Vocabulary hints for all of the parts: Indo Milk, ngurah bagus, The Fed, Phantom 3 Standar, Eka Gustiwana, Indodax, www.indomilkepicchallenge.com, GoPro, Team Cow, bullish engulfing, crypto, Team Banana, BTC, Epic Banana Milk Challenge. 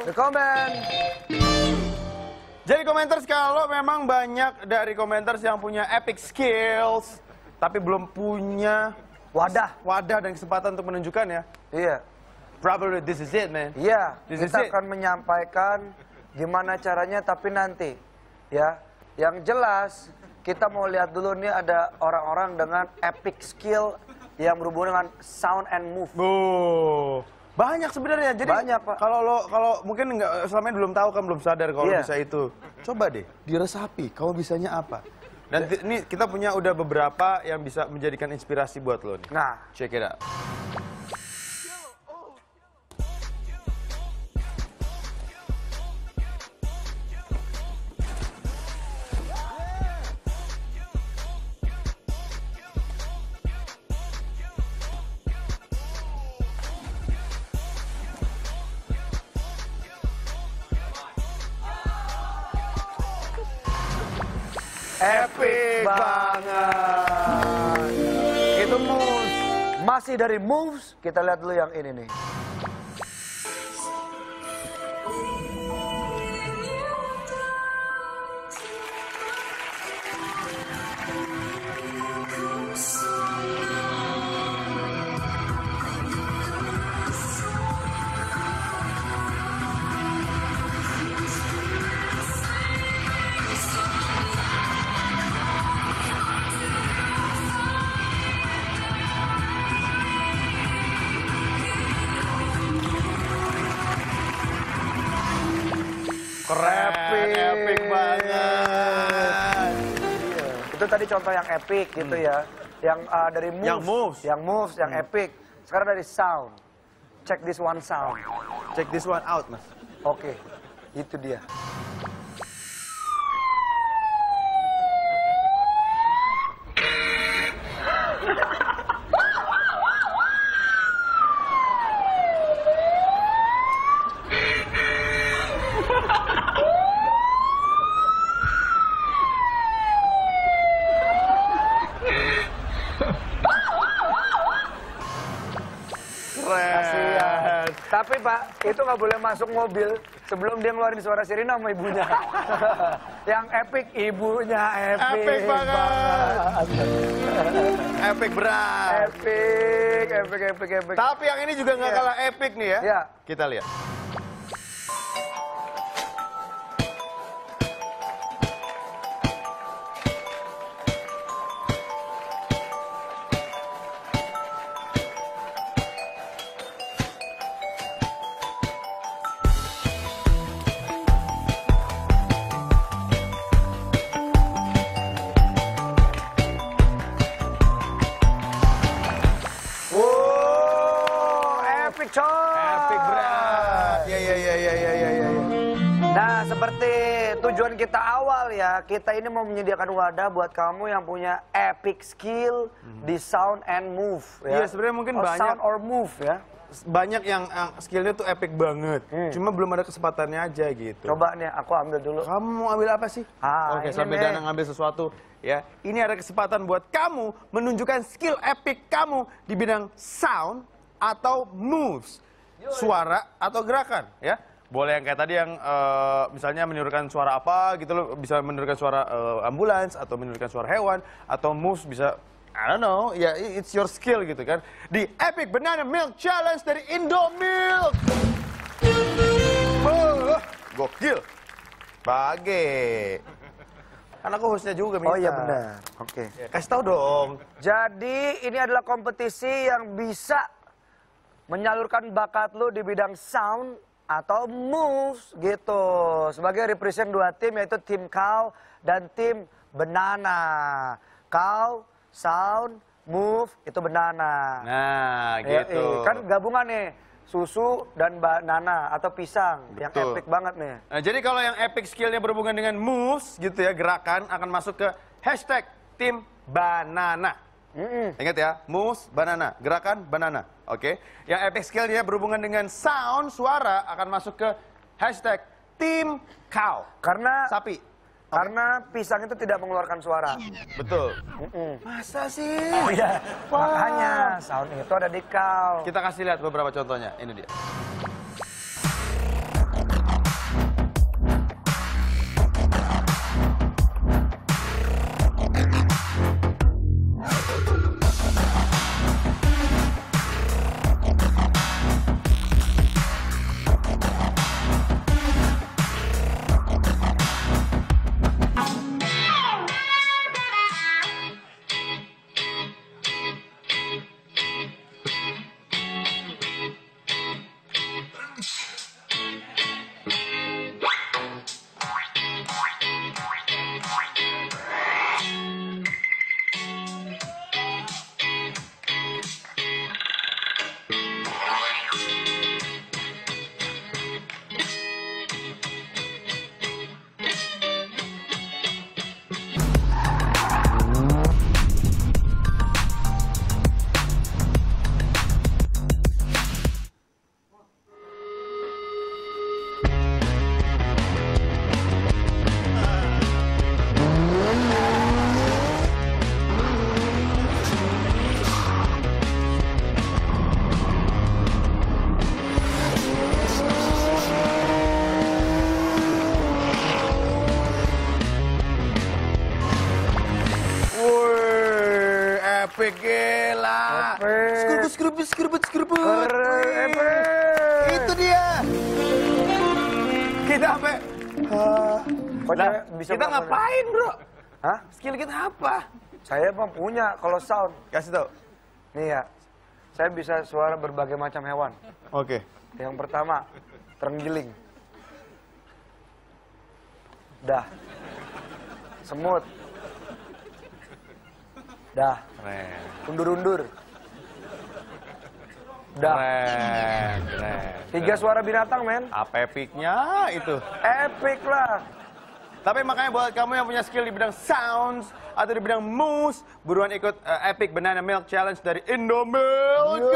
Rekomen. Jadi komenters, kalau memang banyak dari komenters yang punya epic skills, tapi belum punya wadah dan kesempatan untuk menunjukkan ya. Iya. Probably this is it, man. Iya. Kita akan menyampaikan gimana caranya, tapi nanti ya. Yang jelas kita mau lihat dulu nih ada orang-orang dengan epic skill yang berhubungan dengan sound and move. Oh, banyak sebenarnya. Jadi banyak, Pak. Kalau mungkin nggak, selama ini belum tahu kan, belum sadar kalau bisa itu. Coba deh diresapi, kamu bisanya apa? Dan ini kita punya udah beberapa yang bisa menjadikan inspirasi buat lo nih. Nah, check it out. Epic banget. Itu moves. Masih dari moves, kita lihat dulu yang ini nih. Epic banget. Itu tadi contoh yang epic gitu ya. Yang dari moves, yang epic. Sekarang dari sound. Check this one sound. Check this one out, Mas. Oke, itu dia. Tapi Pak, itu nggak boleh masuk mobil sebelum dia ngeluarin suara sirine sama ibunya. Yang epic, ibunya epic. Epic banget. Epic berat. Epic, epic, epic, epic. Tapi yang ini juga nggak kalah epic nih ya. Ya. Kita lihat. Epic berat. Ya. Nah, seperti tujuan kita awal ya, kita ini mau menyediakan wadah buat kamu yang punya epic skill di sound and move. Iya, sebenarnya mungkin banyak. Sound or move ya. Banyak yang skillnya tuh epic banget, cuma belum ada kesempatannya aja gitu. Coba nih, aku ambil dulu. Kamu ambil apa sih? Oke, sambil Dana ngambil sesuatu ya. Ini ada kesempatan buat kamu menunjukkan skill epic kamu di bidang sound atau moves, suara atau gerakan ya. Boleh yang kayak tadi yang misalnya menirukan suara apa gitu loh, bisa menirukan suara ambulans atau menirukan suara hewan, atau moves bisa I don't know ya, it's your skill gitu kan, di Epic Banana Milk Challenge dari Indo Milk. Gokil Bage. Karena aku hostnya juga minta. Oh iya benar. Oke. Kasih tahu dong. Jadi ini adalah kompetisi yang bisa menyalurkan bakat lu di bidang sound atau moves gitu. Sebagai represent dua tim, yaitu tim Cow dan tim Banana. Cow, sound, move itu Banana. Nah gitu. Kan gabungan nih. Susu dan banana atau pisang. Betul. Yang epic banget nih. Nah, jadi kalau yang epic skillnya berhubungan dengan moves gitu ya, gerakan, akan masuk ke hashtag Team Banana. Ingat ya, moves banana, gerakan banana. Oke. Yang epic skillnya berhubungan dengan sound, suara, akan masuk ke hashtag Team Cow. Karena sapi. Karena pisang itu tidak mengeluarkan suara. Betul. Masa sih? Iya. Makanya sound itu ada di Cow. Kita kasih lihat beberapa contohnya. Ini dia. Epic, gila. Epic. Skrubut. Itu dia. Kita apa? Kita ngapain, bro? Hah? Skill kita apa? Saya mah punya, kalau sound. Kasih tau. Nih ya, saya bisa suara berbagai macam hewan. Oke. Okay. Yang pertama, terenggiling. Dah. Semut. Dah. Keren. Undur-undur. Dah. Keren. Tiga suara binatang, men. Apa epicnya itu? Epic lah. Tapi makanya buat kamu yang punya skill di bidang sounds atau di bidang moves, buruan ikut Epic Banana Milk Challenge dari Indo Milk.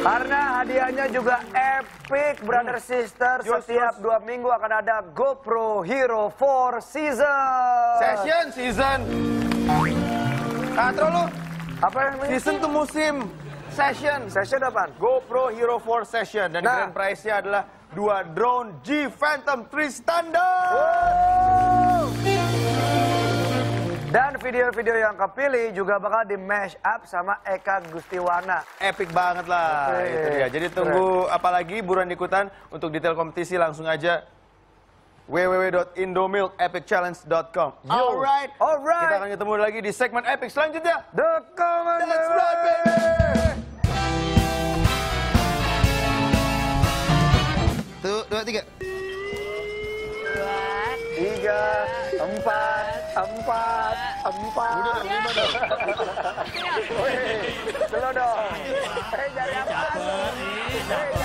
Karena hadiahnya juga epic, brother sister. Setiap 2 minggu akan ada GoPro Hero 4 Session. Katro lu. Apa yang season tuh musim. Session apaan? GoPro Hero 4 Session. Dan grand prize-nya adalah 2 drone G Phantom 3 Standar. Wow. Dan video-video yang kepilih juga bakal di mash up sama Eka Gustiwana. Epic banget lah. Okay. Itu dia. Jadi tunggu apalagi buruan ikutan. Untuk detail kompetisi langsung aja www.indomilkepicchallenge.com. Alright. Kita akan ketemu lagi di segmen Epic selanjutnya. The Common Baby. 2, 3, 4, 4, 4. Udah, lima dong. Dulu dong. Jangan apa.